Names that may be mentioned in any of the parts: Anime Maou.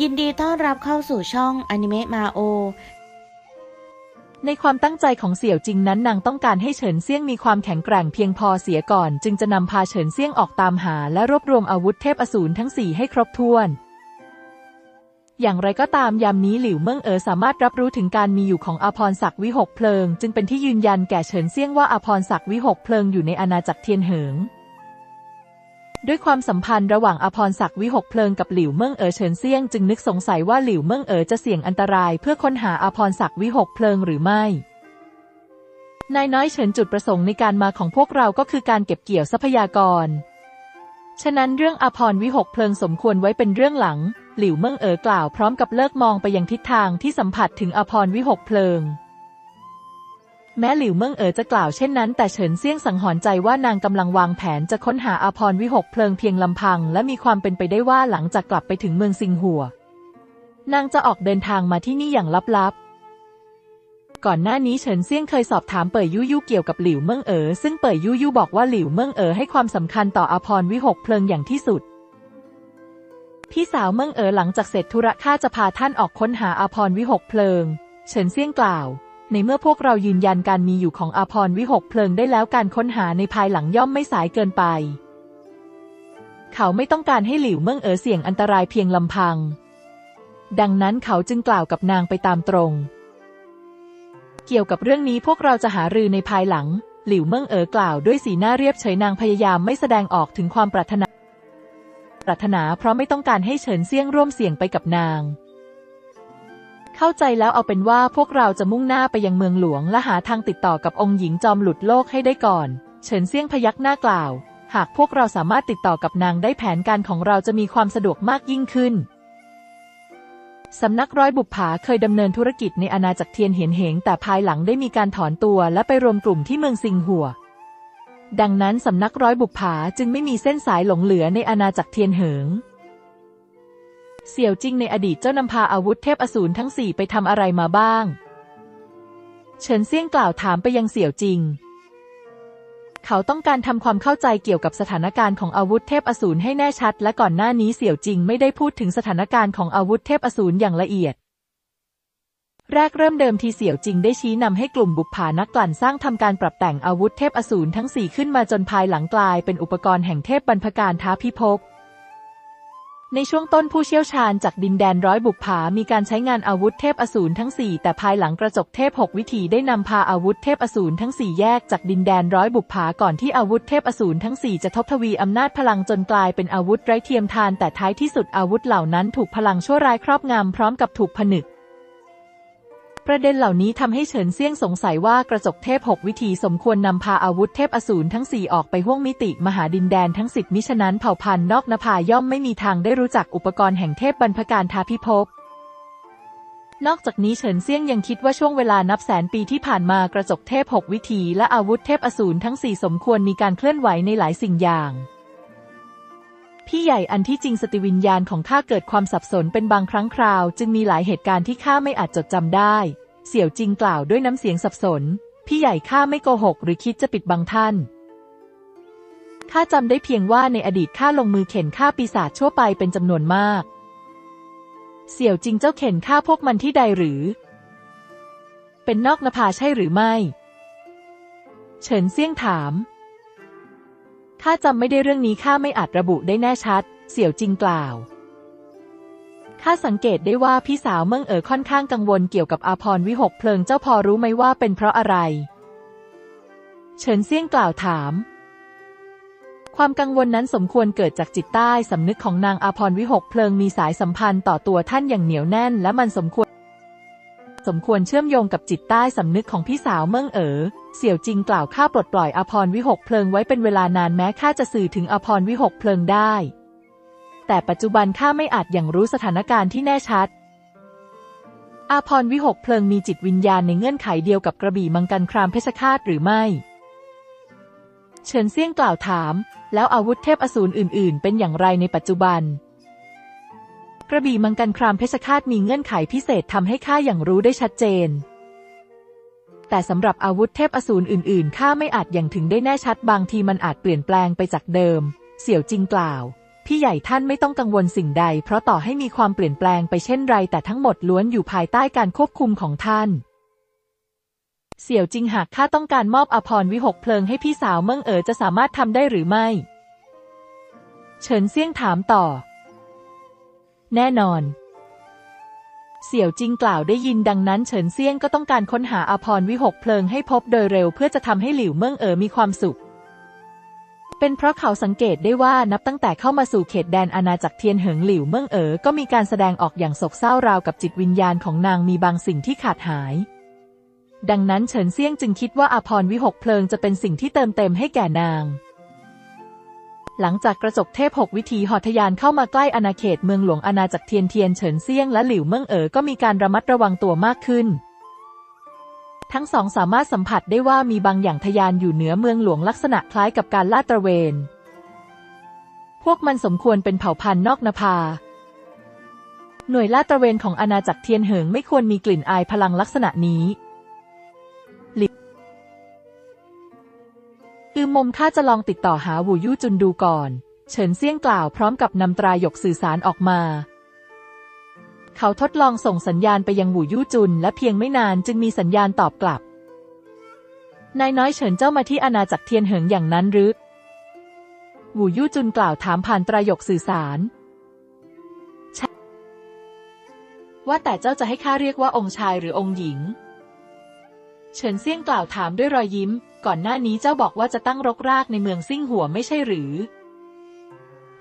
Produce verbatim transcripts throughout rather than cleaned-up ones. ยินดีต้อนรับเข้าสู่ช่องอนิเมะมาโอในความตั้งใจของเสี่ยวจิงนั้นนางต้องการให้เฉินเซี่ยงมีความแข็งแกร่งเพียงพอเสียก่อนจึงจะนำพาเฉินเซี่ยงออกตามหาและรวบรวมอาวุธเทพอสูรทั้งสี่ให้ครบถ้วนอย่างไรก็ตามยามนี้หลิวเมิ่งเอ๋อสามารถรับรู้ถึงการมีอยู่ของอาภรณ์ศักดิ์วิหกเพลิงจึงเป็นที่ยืนยันแก่เฉินเซี่ยงว่าอาภรณ์ศักดิ์วิหกเพลิงอยู่ในอาณาจักรเทียนเหิงด้วยความสัมพันธ์ระหว่างอาภรณ์ศักดิ์วิหกเพลิงกับหลิวเมิ่งเอ๋อเฉินเซี่ยงจึงนึกสงสัยว่าหลิวเมิ่งเอ๋อจะเสี่ยงอันตรายเพื่อค้นหาอาภรณ์ศักดิ์วิหกเพลิงหรือไม่นายน้อยเฉินจุดประสงค์ในการมาของพวกเราก็คือการเก็บเกี่ยวทรัพยากรฉะนั้นเรื่องอาภรณ์วิหกเพลิงสมควรไว้เป็นเรื่องหลังหลิวเมิ่งเอ๋อกล่าวพร้อมกับเลิกมองไปยังทิศทางที่สัมผัสถึงอาภรณ์วิหกเพลิงแม้หลิวเมิ่งเอ๋อจะกล่าวเช่นนั้นแต่เฉินเซี่ยงสังหรณ์ใจว่านางกำลังวางแผนจะค้นหาอาภรณ์วิหกเพลิงเพียงลำพังและมีความเป็นไปได้ว่าหลังจากกลับไปถึงเมืองซิงหัวนางจะออกเดินทางมาที่นี่อย่างลับๆก่อนหน้านี้เฉินเซี่ยงเคยสอบถามเป่ยยู่ยู่เกี่ยวกับหลิวเมิ่งเอ๋อซึ่งเป่ยยู่ยู่บอกว่าหลิวเมิ่งเอ๋อให้ความสำคัญต่ออาภรณ์วิหกเพลิงอย่างที่สุดพี่สาวเมิ่งเอ๋อหลังจากเสร็จธุระข้าจะพาท่านออกค้นหาอาภรณ์วิหกเพลิงเฉินเซี่ยงกล่าวในเมื่อพวกเรายืนยันการมีอยู่ของอาภรณ์วิหกเพลิงได้แล้วการค้นหาในภายหลังย่อมไม่สายเกินไปเขาไม่ต้องการให้หลิวเมิ่งเอ๋อเสี่ยงอันตรายเพียงลำพังดังนั้นเขาจึงกล่าวกับนางไปตามตรงเกี่ยวกับเรื่องนี้พวกเราจะหารือในภายหลังหลิวเมิ่งเอ๋อกล่าวด้วยสีหน้าเรียบเฉยนางพยายามไม่แสดงออกถึงความปรารถนาปรารถนาเพราะไม่ต้องการให้เฉินเซี่ยงร่วมเสี่ยงไปกับนางเข้าใจแล้วเอาเป็นว่าพวกเราจะมุ่งหน้าไปยังเมืองหลวงและหาทางติดต่อกับองค์หญิงจอมหลุดโลกให้ได้ก่อนเฉินเซี่ยงพยักหน้ากล่าวหากพวกเราสามารถติดต่อกับนางได้แผนการของเราจะมีความสะดวกมากยิ่งขึ้นสำนักร้อยบุปผาเคยดำเนินธุรกิจในอาณาจักรเทียนเหียนเหงแต่ภายหลังได้มีการถอนตัวและไปรวมกลุ่มที่เมืองซิงหัวดังนั้นสำนักร้อยบุปผาจึงไม่มีเส้นสายหลงเหลือในอาณาจักรเทียนเหิงเสี่ยวจิงในอดีตเจ้านำพาอาวุธเทพอสูรทั้งสี่ไปทำอะไรมาบ้างเฉินเซี่ยงกล่าวถามไปยังเสี่ยวจิงเขาต้องการทำความเข้าใจเกี่ยวกับสถานการณ์ของอาวุธเทพอสูรให้แน่ชัดและก่อนหน้านี้เสี่ยวจิงไม่ได้พูดถึงสถานการณ์ของอาวุธเทพอสูรอย่างละเอียดแรกเริ่มเดิมทีเสี่ยวจิงได้ชี้นำให้กลุ่มบุปผานักกลั่นสร้างทำการปรับแต่งอาวุธเทพอสูรทั้งสี่ขึ้นมาจนภายหลังกลายเป็นอุปกรณ์แห่งเทพบรรพการท้าพิภพในช่วงต้นผู้เชี่ยวชาญจากดินแดนร้อยบุปผามีการใช้งานอาวุธเทพอสูรทั้งสี่แต่ภายหลังกระจกเทพหกวิธีได้นำพาอาวุธเทพอสูรทั้งสี่แยกจากดินแดนร้อยบุปผาก่อนที่อาวุธเทพอสูรทั้งสี่จะทบทวีอำนาจพลังจนกลายเป็นอาวุธไร้เทียมทานแต่ท้ายที่สุดอาวุธเหล่านั้นถูกพลังชั่วร้ายครอบงำพร้อมกับถูกผนึกประเด็นเหล่านี้ทำให้เฉินเซี่ยงสงสัยว่ากระจกเทพหกวิธีสมควรนำพาอาวุธเทพอสูรทั้งสี่ออกไปห้วงมิติมหาดินแดนทั้งสิบมิฉะนั้นเผ่าพันธุ์นอกนภาย่อมไม่มีทางได้รู้จักอุปกรณ์แห่งเทพบรรพการท้าพิภพนอกจากนี้เฉินเซี่ยงยังคิดว่าช่วงเวลานับแสนปีที่ผ่านมากระจกเทพหกวิธีและอาวุธเทพอสูรทั้งสี่สมควรมีการเคลื่อนไหวในหลายสิ่งอย่างพี่ใหญ่อันที่จริงสติวิญญาณของข้าเกิดความสับสนเป็นบางครั้งคราวจึงมีหลายเหตุการณ์ที่ข้าไม่อาจจดจำได้เสี่ยวจิงกล่าวด้วยน้ำเสียงสับสนพี่ใหญ่ข้าไม่โกหกหรือคิดจะปิดบังท่านข้าจำได้เพียงว่าในอดีตข้าลงมือเข็นฆ่าปีศาจชั่วไปเป็นจำนวนมากเสี่ยวจิงเจ้าเข็นฆ่าพวกมันที่ใดหรือเป็นนอกนภาใช่หรือไม่เฉินเซี่ยงถามข้าจำไม่ได้เรื่องนี้ข้าไม่อาจระบุได้แน่ชัดเสี่ยวจิงกล่าวข้าสังเกตได้ว่าพี่สาวเมิ่งเอ๋อค่อนข้างกังวลเกี่ยวกับอาภรณ์วิหกเพลิงเจ้าพอรู้ไหมว่าเป็นเพราะอะไรเฉินเซี่ยงกล่าวถามความกังวลนั้นสมควรเกิดจากจิตใต้สำนึกของนางอาภรณ์วิหกเพลิงมีสายสัมพันธ์ต่อตัวท่านอย่างเหนียวแน่นและมันสมควรสมควรเชื่อมโยงกับจิตใต้สำนึกของพี่สาวเมิ่งเอ๋อเสี่ยวจิงกล่าวข้าปลดปล่อยอาภรณ์วิหกเพลิงไว้เป็นเวลานานแม้ข้าจะสื่อถึงอาภรณ์วิหกเพลิงได้แต่ปัจจุบันข้าไม่อาจอย่างรู้สถานการณ์ที่แน่ชัดอาภรณ์วิหกเพลิงมีจิตวิญญาณในเงื่อนไขเดียวกับกระบี่มังกรครามเพชฌฆาตหรือไม่เฉินเซี่ยงกล่าวถามแล้วอาวุธเทพอสูรอื่นๆเป็นอย่างไรในปัจจุบันกระบี่มังกรครามเพชฌฆาตมีเงื่อนไขพิเศษทำให้ข้าอย่างรู้ได้ชัดเจนแต่สำหรับอาวุธเทพอสูรอื่นๆข้าไม่อาจอย่างถึงได้แน่ชัดบางทีมันอาจเปลี่ยนแปลงไปจากเดิมเสี่ยวจิงกล่าว พี่ใหญ่ท่านไม่ต้องกังวลสิ่งใดเพราะต่อให้มีความเปลี่ยนแปลงไปเช่นไรแต่ทั้งหมดล้วนอยู่ภายใต้การควบคุมของท่านเสี่ยวจิงหากข้าต้องการมอบอภรณ์วิหกเพลิงให้พี่สาวเมิ่งเอ๋อจะสามารถทำได้หรือไม่เฉินเซี่ยงถามต่อแน่นอนเสี่ยวจิงกล่าวได้ยินดังนั้นเฉินเซี่ยงก็ต้องการค้นหาอภรณ์วิหกเพลิงให้พบโดยเร็วเพื่อจะทำให้หลิวเมิ่งเอ๋อมีความสุขเป็นเพราะเขาสังเกตได้ว่านับตั้งแต่เข้ามาสู่เขตแดนอาณาจักรเทียนเหิงหลิวเมิ่งเอ๋อก็มีการแสดงออกอย่างโศกเศร้าราวกับจิตวิญญาณของนางมีบางสิ่งที่ขาดหายดังนั้นเฉินเซี่ยงจึงคิดว่าอภรณ์วิหกเพลิงจะเป็นสิ่งที่เติมเต็มให้แก่นางหลังจากกระจกเทพหกวิถีหอทะยานเข้ามาใกล้อาณาเขตเมืองหลวงอาณาจักรเทียนเทียนเฉินเซี่ยงและหลิวเมิ่งเอ๋อก็มีการระมัดระวังตัวมากขึ้นทั้งสองสามารถสัมผัสได้ว่ามีบางอย่างทะยานอยู่เหนือเมืองหลวงลักษณะคล้ายกับการลาดตระเวนพวกมันสมควรเป็นเผ่าพันธุ์นอกนภาหน่วยลาดตระเวนของอาณาจักรเทียนเหิงไม่ควรมีกลิ่นอายพลังลักษณะนี้อือมมข้าจะลองติดต่อหาวูยู่จุนดูก่อนเฉินเซี่ยงกล่าวพร้อมกับนำตราหยกสื่อสารออกมาเขาทดลองส่งสัญญาณไปยังวูยู่จุนและเพียงไม่นานจึงมีสัญญาณตอบกลับนายน้อยเฉินเจ้ามาที่อาณาจักรเทียนเหิงอย่างนั้นหรือวูยู่จุนกล่าวถามผ่านตราหยกสื่อสารว่าแต่เจ้าจะให้ข้าเรียกว่าองค์ชายหรือองค์หญิงเฉินเซี่ยงกล่าวถามด้วยรอยยิ้มก่อนหน้านี้เจ้าบอกว่าจะตั้งรกรากในเมืองซิ่งหัวไม่ใช่หรือ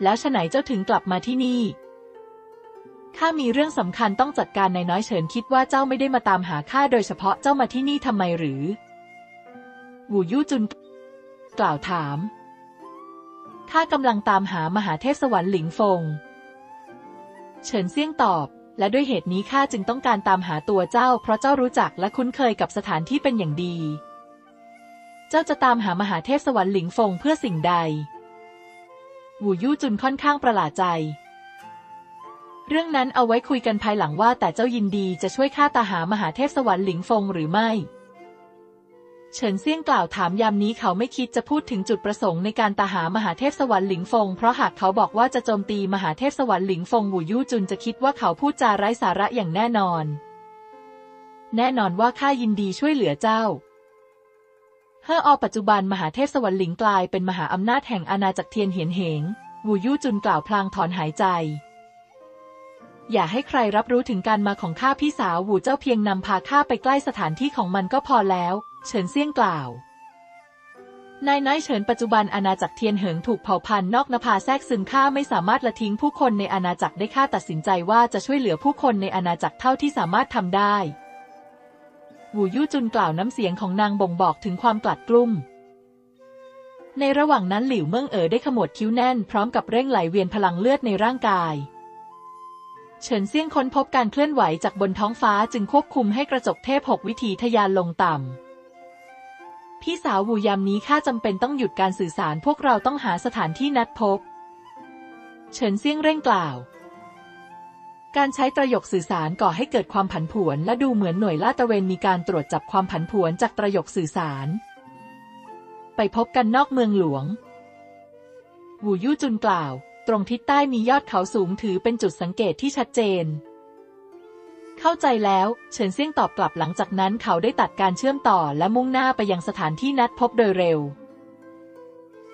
แล้วไฉนเจ้าถึงกลับมาที่นี่ข้ามีเรื่องสำคัญต้องจัดการนายน้อยเฉินคิดว่าเจ้าไม่ได้มาตามหาข้าโดยเฉพาะเจ้ามาที่นี่ทำไมหรือวูยู่จุนกล่าวถามข้ากำลังตามหามหาเทพสวรรค์หลิงฟงเฉินเซี่ยงตอบและด้วยเหตุนี้ข้าจึงต้องการตามหาตัวเจ้าเพราะเจ้ารู้จักและคุ้นเคยกับสถานที่เป็นอย่างดีเจ้าจะตามหามหาเทพสวรรค์หลิงฟงเพื่อสิ่งใดวูยู่จุนค่อนข้างประหลาดใจเรื่องนั้นเอาไว้คุยกันภายหลังว่าแต่เจ้ายินดีจะช่วยข้าตามหามหาเทพสวรรค์หลิงฟงหรือไม่เฉินเซี่ยงกล่าวถามยามนี้เขาไม่คิดจะพูดถึงจุดประสงค์ในการตามหามหาเทพสวรรค์หลิงฟงเพราะหากเขาบอกว่าจะโจมตีมหาเทพสวรรค์หลิงฟงวูยู่จุนจะคิดว่าเขาพูดจาไร้สาระอย่างแน่นอนแน่นอนว่าข้ายินดีช่วยเหลือเจ้าเมื่ออปัจจุบันมหาเทพสวรรค์หลิงกลายเป็นมหาอำนาจแห่งอาณาจักรเทียนเหียนเหงวูยู่จุนกล่าวพลางถอนหายใจอย่าให้ใครรับรู้ถึงการมาของข้าพี่สาววูเจ้าเพียงนำพาข้าไปใกล้สถานที่ของมันก็พอแล้วเฉินเซี่ยงกล่าวนายน้อยเฉินปัจจุบันอาณาจักรเทียนเหิงถูกเผ่าพันธุ์นอกนภาแทรกซึมข้าไม่สามารถละทิ้งผู้คนในอาณาจักรได้ข้าตัดสินใจว่าจะช่วยเหลือผู้คนในอาณาจักรเท่าที่สามารถทำได้วูยู่จุนกล่าวน้ำเสียงของนางบ่งบอกถึงความกลัดกลุ้มในระหว่างนั้นหลิวเมิ่งเอ๋อได้ขมวดคิ้วแน่นพร้อมกับเร่งไหลเวียนพลังเลือดในร่างกายเฉินเซี่ยงค้นพบการเคลื่อนไหวจากบนท้องฟ้าจึงควบคุมให้กระจกเทพหกวิถีทะยานลงต่ำพี่สาววูยามนี้ข้าจำเป็นต้องหยุดการสื่อสารพวกเราต้องหาสถานที่นัดพบเฉินเซี่ยงเร่งกล่าวการใช้ตระหยกสื่อสารก่อให้เกิดความผันผวนและดูเหมือนหน่วยลาดตระเวนมีการตรวจจับความผันผวนจากตระหยกสื่อสารไปพบกันนอกเมืองหลวงวูยู่จุนกล่าวตรงทิศใต้มียอดเขาสูงถือเป็นจุดสังเกตที่ชัดเจนเข้าใจแล้วเฉินเซี่ยงตอบกลับหลังจากนั้นเขาได้ตัดการเชื่อมต่อและมุ่งหน้าไปยังสถานที่นัดพบโดยเร็ว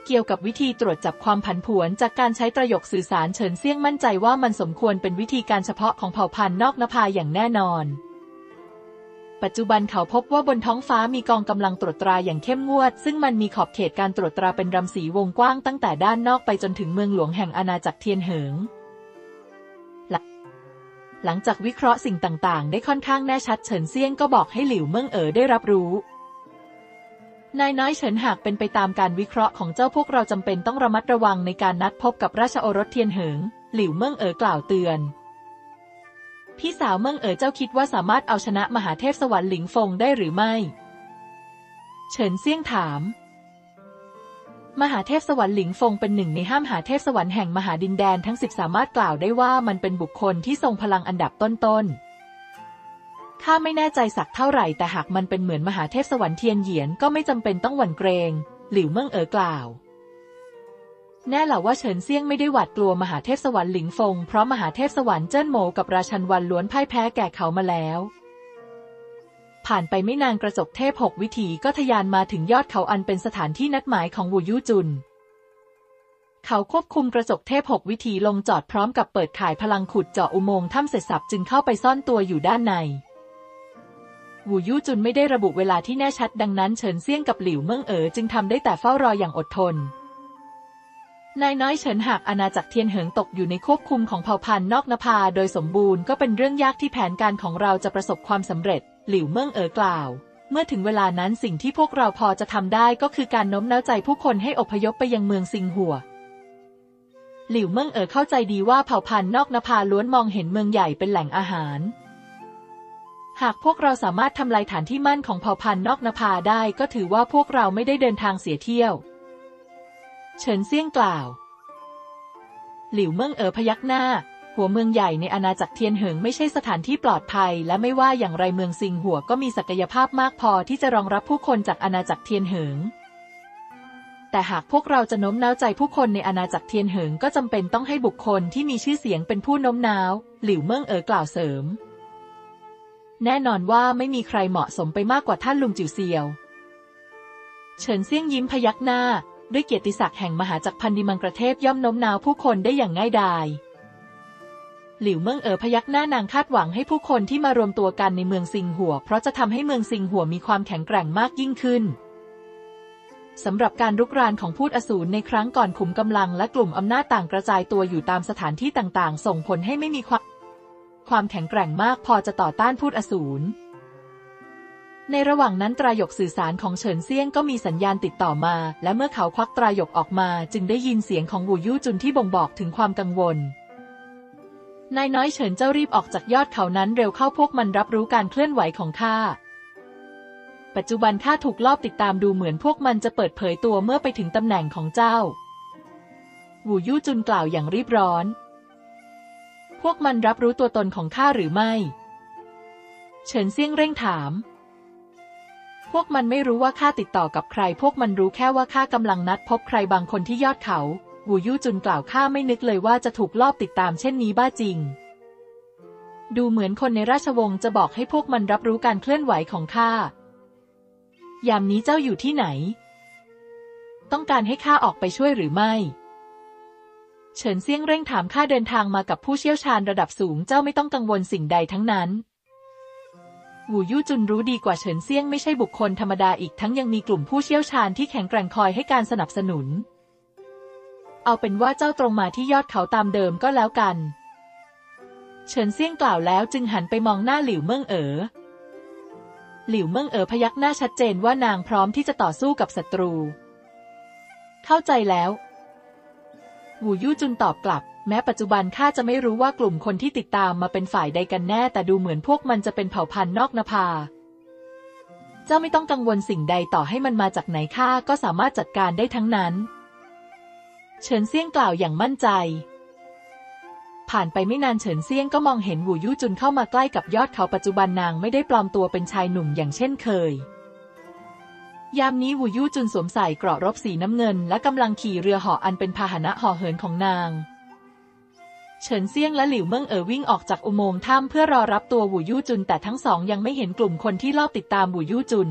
เกี่ยวกับวิธีตรวจจับความผันผวนจากการใช้ตระหยกสื่อสารเฉินเซี่ยงมั่นใจว่ามันสมควรเป็นวิธีการเฉพาะของเผ่าพันธุ์นอกนภาอย่างแน่นอนปัจจุบันเขาพบว่าบนท้องฟ้ามีกองกำลังตรวจตราอย่างเข้มงวดซึ่งมันมีขอบเขตการตรวจตราเป็นรังสีวงกว้างตั้งแต่ด้านนอกไปจนถึงเมืองหลวงแห่งอาณาจักรเทียนเหิงหลังจากวิเคราะห์สิ่งต่างๆได้ค่อนข้างแน่ชัดเฉินเซี่ยงก็บอกให้หลิวเมิ่งเอ๋อได้รับรู้นายน้อยเฉินหากเป็นไปตามการวิเคราะห์ของเจ้าพวกเราจำเป็นต้องระมัดระวังในการนัดพบกับราชโอรสเทียนเหิงหลิวเมิ่งเอ๋อกล่าวเตือนพี่สาวเมิ่งเอ๋อเจ้าคิดว่าสามารถเอาชนะมหาเทพสวรรค์หลิงฟงได้หรือไม่เฉินเซี่ยงถามมหาเทพสวรรค์หลิงฟงเป็นหนึ่งในห้ามหาเทพสวรรค์แห่งมหาดินแดนทั้งสิบสามารถกล่าวได้ว่ามันเป็นบุคคลที่ทรงพลังอันดับต้นๆข้าไม่แน่ใจสักเท่าไหร่แต่หากมันเป็นเหมือนมหาเทพสวรรค์เทียนเหยียนก็ไม่จำเป็นต้องหวั่นเกรงหลิวเมิ่งเอ๋อกล่าว แน่แหละว่าเฉินเซี่ยงไม่ได้หวาดกลัวมหาเทพสวรรค์หลิงฟงเพราะมหาเทพสวรรค์เจิ้นโหมกับราชันวันล้วนพ่ายแพ้แก่เขามาแล้วผ่านไปไม่นานกระจกเทพหกวิถีก็ทะยานมาถึงยอดเขาอันเป็นสถานที่นัดหมายของวูยู่จุนเขาควบคุมกระจกเทพหกวิถีลงจอดพร้อมกับเปิดข่ายพลังขุดเจาะอุโมงค์ถ้ำเสร็จสับจึงเข้าไปซ่อนตัวอยู่ด้านในวูยู่จุนไม่ได้ระบุเวลาที่แน่ชัดดังนั้นเฉินเซี่ยงกับหลิวเมิ่งเอ๋อจึงทำได้แต่เฝ้ารออย่างอดทนนายน้อยเฉินหากอาณาจักรเทียนเหิงตกอยู่ในควบคุมของเผ่าพันธุ์นอกนภาโดยสมบูรณ์ก็เป็นเรื่องยากที่แผนการของเราจะประสบความสำเร็จหลิวเมิ่งเอ๋อกล่าวเมื่อถึงเวลานั้นสิ่งที่พวกเราพอจะทำได้ก็คือการโน้มน้าวใจผู้คนให้อพยพไปยังเมืองซิงหัวหลิวเมิ่งเอ๋อเข้าใจดีว่าเผ่าพันธุ์นอกนภาล้วนมองเห็นเมืองใหญ่เป็นแหล่งอาหารหากพวกเราสามารถทำลายฐานที่มั่นของเผ่าพันธุ์นอกนภาได้ก็ถือว่าพวกเราไม่ได้เดินทางเสียเที่ยวเฉินเซี่ยงกล่าวหลิวเมิ่งเอ๋อพยักหน้าหัวเมืองใหญ่ในอาณาจักรเทียนเหิงไม่ใช่สถานที่ปลอดภัยและไม่ว่าอย่างไรเมืองซิงหัวก็มีศักยภาพมากพอที่จะรองรับผู้คนจากอาณาจักรเทียนเหิงแต่หากพวกเราจะโน้มน้าวใจผู้คนในอาณาจักรเทียนเหิงก็จำเป็นต้องให้บุคคลที่มีชื่อเสียงเป็นผู้โน้มน้าวหลิวเมิ่งเอ๋อกล่าวเสริมแน่นอนว่าไม่มีใครเหมาะสมไปมากกว่าท่านลุงจิ๋วเซียวเฉินเซี่ยงยิ้มพยักหน้าด้วยเกียรติศักดิ์แห่งมหาจักรพันดิมังกรเทพย่อมโน้มน้าวผู้คนได้อย่างง่ายดายหลิวเมิ่งเอ๋อพยักหน้านางคาดหวังให้ผู้คนที่มารวมตัวกันในเมืองซิงหัวเพราะจะทำให้เมืองซิงหัวมีความแข็งแกร่งมากยิ่งขึ้นสำหรับการรุกรานของพูดอสูรในครั้งก่อนขุมกำลังและกลุ่มอำนาจต่างกระจายตัวอยู่ตามสถานที่ต่างๆส่งผลให้ไม่มีความความแข็งแกร่งมากพอจะต่อต้านพูดอสูรในระหว่างนั้นตรายกสื่อสารของเฉินเซี่ยงก็มีสัญญาณติดต่อมาและเมื่อเขาควักตรายกออกมาจึงได้ยินเสียงของวูยู่จุนที่บ่งบอกถึงความกังวลนายน้อยเฉินเจ้ารีบออกจากยอดเขานั้นเร็วเข้าพวกมันรับรู้การเคลื่อนไหวของข้าปัจจุบันข้าถูกลอบติดตามดูเหมือนพวกมันจะเปิดเผยตัวเมื่อไปถึงตำแหน่งของเจ้าวูยู่จุนกล่าวอย่างรีบร้อนพวกมันรับรู้ตัวตนของข้าหรือไม่เฉินเซี่ยงเร่งถามพวกมันไม่รู้ว่าข้าติดต่อกับใครพวกมันรู้แค่ว่าข้ากำลังนัดพบใครบางคนที่ยอดเขาวูยู่จุนกล่าวข้าไม่นึกเลยว่าจะถูกลอบติดตามเช่นนี้บ้าจริงดูเหมือนคนในราชวงศ์จะบอกให้พวกมันรับรู้การเคลื่อนไหวของข้ายามนี้เจ้าอยู่ที่ไหนต้องการให้ข้าออกไปช่วยหรือไม่เฉินเซี่ยงเร่งถามข้าเดินทางมากับผู้เชี่ยวชาญระดับสูงเจ้าไม่ต้องกังวลสิ่งใดทั้งนั้นวูยู่จุนรู้ดีกว่าเฉินเซี่ยงไม่ใช่บุคคลธรรมดาอีกทั้งยังมีกลุ่มผู้เชี่ยวชาญที่แข็งแกร่งคอยให้การสนับสนุนเอาเป็นว่าเจ้าตรงมาที่ยอดเขาตามเดิมก็แล้วกันเฉินเซี่ยงกล่าวแล้วจึงหันไปมองหน้าหลิวเมิ่งเอ๋อหลิวเมิ่งเอ๋อพยักหน้าชัดเจนว่านางพร้อมที่จะต่อสู้กับศัตรูเข้าใจแล้ววูยู่จุนตอบกลับแม้ปัจจุบันข้าจะไม่รู้ว่ากลุ่มคนที่ติดตามมาเป็นฝ่ายใดกันแน่แต่ดูเหมือนพวกมันจะเป็นเผ่าพันธุ์นอกนภาเจ้าไม่ต้องกังวลสิ่งใดต่อให้มันมาจากไหนข้าก็สามารถจัดการได้ทั้งนั้นเฉินเซี่ยงกล่าวอย่างมั่นใจผ่านไปไม่นานเฉินเซี่ยงก็มองเห็นวูยู่จุนเข้ามาใกล้กับยอดเขาปัจจุบันนางไม่ได้ปลอมตัวเป็นชายหนุ่มอย่างเช่นเคยยามนี้วูยู่จุนสวมใส่เกราะรบสีน้ำเงินและกำลังขี่เรือห่ออันเป็นพาหนะห่อเหินของนางเฉินเซี่ยงและหลิวเมิ่งเอ๋อวิ่งออกจากอุโมงค์ถ้ำเพื่อรอรับตัววูยู่จุนแต่ทั้งสองยังไม่เห็นกลุ่มคนที่ลอบติดตามวูยู่จุน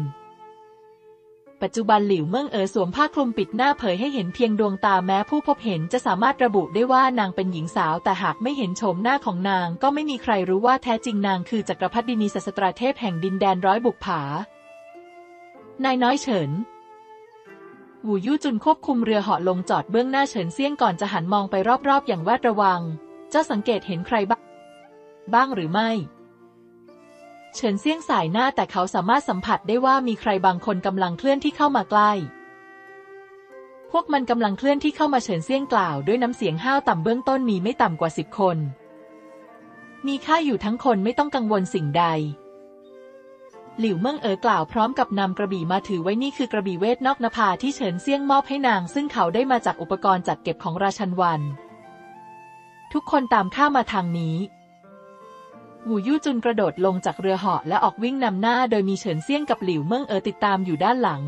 ปัจจุบันหลิวเมิ่งเอ๋อสวมผ้าคลุมปิดหน้าเผยให้เห็นเพียงดวงตาแม้ผู้พบเห็นจะสามารถระบุได้ว่านางเป็นหญิงสาวแต่หากไม่เห็นโฉมหน้าของนางก็ไม่มีใครรู้ว่าแท้จริงนางคือจักรพรรดินีสัสตราเทพแห่งดินแดนร้อยบุปผานายน้อยเฉินวูยู่จุนควบคุมเรือเหาะลงจอดเบื้องหน้าเฉินเซี่ยงก่อนจะหันมองไปรอบๆอย่างแวดระวังเจ้าสังเกตเห็นใครบ้างหรือไม่เฉินเซี่ยงสายหน้าแต่เขาสามารถสัมผัสได้ว่ามีใครบางคนกำลังเคลื่อนที่เข้ามาใกล้พวกมันกำลังเคลื่อนที่เข้ามาเฉินเซี่ยงกล่าวด้วยน้ำเสียงห้าวต่ำเบื้องต้นมีไม่ต่ำกว่าสิบคนมีข้าอยู่ทั้งคนไม่ต้องกังวลสิ่งใดหลิวเมิ่งเอ๋อกล่าวพร้อมกับนำกระบี่มาถือไว้นี่คือกระบี่เวทนอกนภาที่เฉินเซี่ยงมอบให้นางซึ่งเขาได้มาจากอุปกรณ์จัดเก็บของราชันวันทุกคนตามข้ามาทางนี้วูยู่จุนกระโดดลงจากเรือเหาะและออกวิ่งนำหน้าโดยมีเฉินเซี่ยงกับหลิวเมิ่งเอ๋อติดตามอยู่ด้านหลัง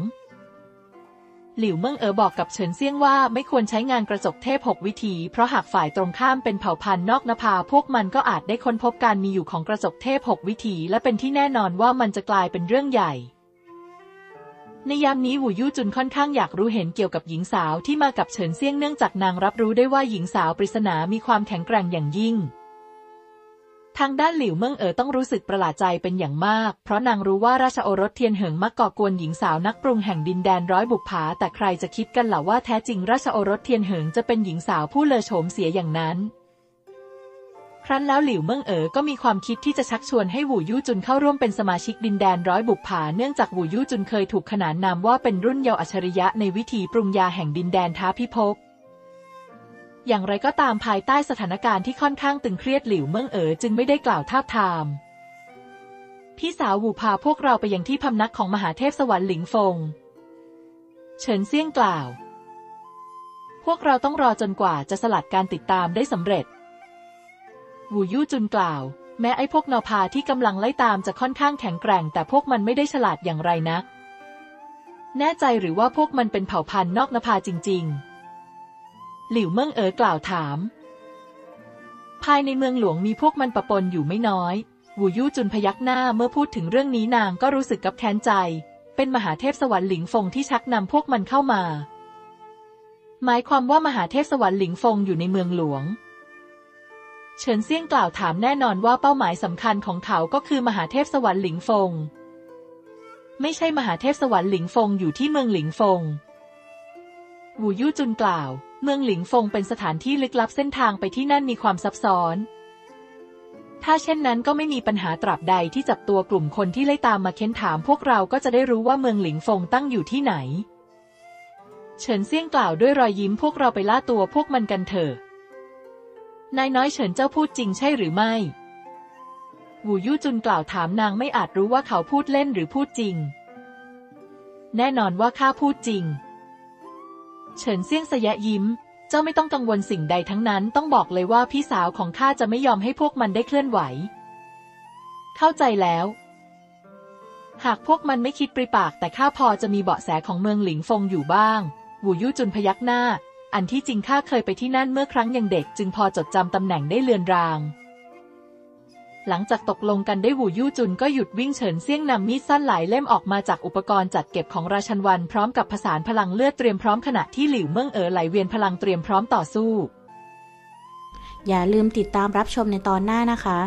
หลิวเมิงเอ๋อบอกกับเฉินเซี่ยงว่าไม่ควรใช้งานกระจกเทพหกวิธีเพราะหากฝ่ายตรงข้ามเป็นเผ่าพันธุ์นอกนภาพวกมันก็อาจได้ค้นพบการมีอยู่ของกระจกเทพหกวิธีและเป็นที่แน่นอนว่ามันจะกลายเป็นเรื่องใหญ่ในยามนี้หูยู่จุนค่อนข้างอยากรู้เห็นเกี่ยวกับหญิงสาวที่มากับเฉินเซี่ยงเนื่องจากนางรับรู้ได้ว่าหญิงสาวปริศนามีความแข็งแกร่งอย่างยิ่งทางด้านหลิวเมิงเอ๋อต้องรู้สึกประหลาดใจเป็นอย่างมากเพราะนางรู้ว่าราชโอรสเทียนเหิงมักก่อกวนหญิงสาวนักปรุงแห่งดินแดนร้อยบุปผาแต่ใครจะคิดกันล่ะว่าแท้จริงราชโอรสเทียนเหิงจะเป็นหญิงสาวผู้เลอโฉมเสียอย่างนั้นครั้นแล้วหลิวเมิงเอ๋อก็มีความคิดที่จะชักชวนให้หูยู่จุนเข้าร่วมเป็นสมาชิกดินแดนร้อยบุปผาเนื่องจากหูยู่จุนเคยถูกขนานนามว่าเป็นรุ่นเยาว์อัจฉริยะในวิธีปรุงยาแห่งดินแดนท้าพิภพอย่างไรก็ตามภายใต้สถานการณ์ที่ค่อนข้างตึงเครียดหลิวเมิงเอ๋อจึงไม่ได้กล่าวท้าทามพี่สาวหูพาพวกเราไปยังที่พำนักของมหาเทพสวรรค์หลิงฟงเฉินเซี่ยงกล่าวพวกเราต้องรอจนกว่าจะสลัดการติดตามได้สำเร็จหูยู่จุนกล่าวแม้ไอ้พวกนอพาที่กำลังไล่ตามจะค่อนข้างแข็งแกร่งแต่พวกมันไม่ได้ฉลาดอย่างไรนักแน่ใจหรือว่าพวกมันเป็นเผ่าพันธุ์นอกนภาจริงๆหลิวเมิงเอ๋อกล่าวถามภายในเมืองหลวงมีพวกมันปะปนอยู่ไม่น้อยวูยู่จุนพยักหน้าเมื่อพูดถึงเรื่องนี้นางก็รู้สึกกับแค้นใจเป็นมหาเทพสวรรค์หลิงฟงที่ชักนำพวกมันเข้ามาหมายความว่ามหาเทพสวรรค์หลิงฟงอยู่ในเมืองหลวงเฉินเซี่ยงกล่าวถามแน่นอนว่าเป้าหมายสำคัญของเขาก็คือมหาเทพสวรรค์หลิงฟงไม่ใช่มหาเทพสวรรค์หลิงฟงอยู่ที่เมืองหลิงฟงวูยู่จุนกล่าวเมืองหลิงฟงเป็นสถานที่ลึกลับเส้นทางไปที่นั่นมีความซับซ้อนถ้าเช่นนั้นก็ไม่มีปัญหาตราบใดที่จับตัวกลุ่มคนที่ไล่ตามมาเค้นถามพวกเราก็จะได้รู้ว่าเมืองหลิงฟงตั้งอยู่ที่ไหนเฉินเซี่ยงกล่าวด้วยรอยยิ้มพวกเราไปล่าตัวพวกมันกันเถอะนายน้อยเฉินเจ้าพูดจริงใช่หรือไม่วูยู่จุนกล่าวถามนางไม่อาจรู้ว่าเขาพูดเล่นหรือพูดจริงแน่นอนว่าข้าพูดจริงเฉินเซี่ยงสยะยิ้มเจ้าไม่ต้องกังวลสิ่งใดทั้งนั้นต้องบอกเลยว่าพี่สาวของข้าจะไม่ยอมให้พวกมันได้เคลื่อนไหวเข้าใจแล้วหากพวกมันไม่คิดปริปากแต่ข้าพอจะมีเบาะแสของเมืองหลิงฟงอยู่บ้างวูยู่จุนพยักหน้าอันที่จริงข้าเคยไปที่นั่นเมื่อครั้งยังเด็กจึงพอจดจำตำแหน่งได้เลือนรางหลังจากตกลงกันได้วูยู่จุนก็หยุดวิ่งเฉินเซี่ยงนำมีดสั้นหลายเล่มออกมาจากอุปกรณ์จัดเก็บของราชันวันพร้อมกับผสานพลังเลือดเตรียมพร้อมขณะที่หลิวเมิงเอ๋อไหลเวียนพลังเตรียมพร้อมต่อสู้อย่าลืมติดตามรับชมในตอนหน้านะคะ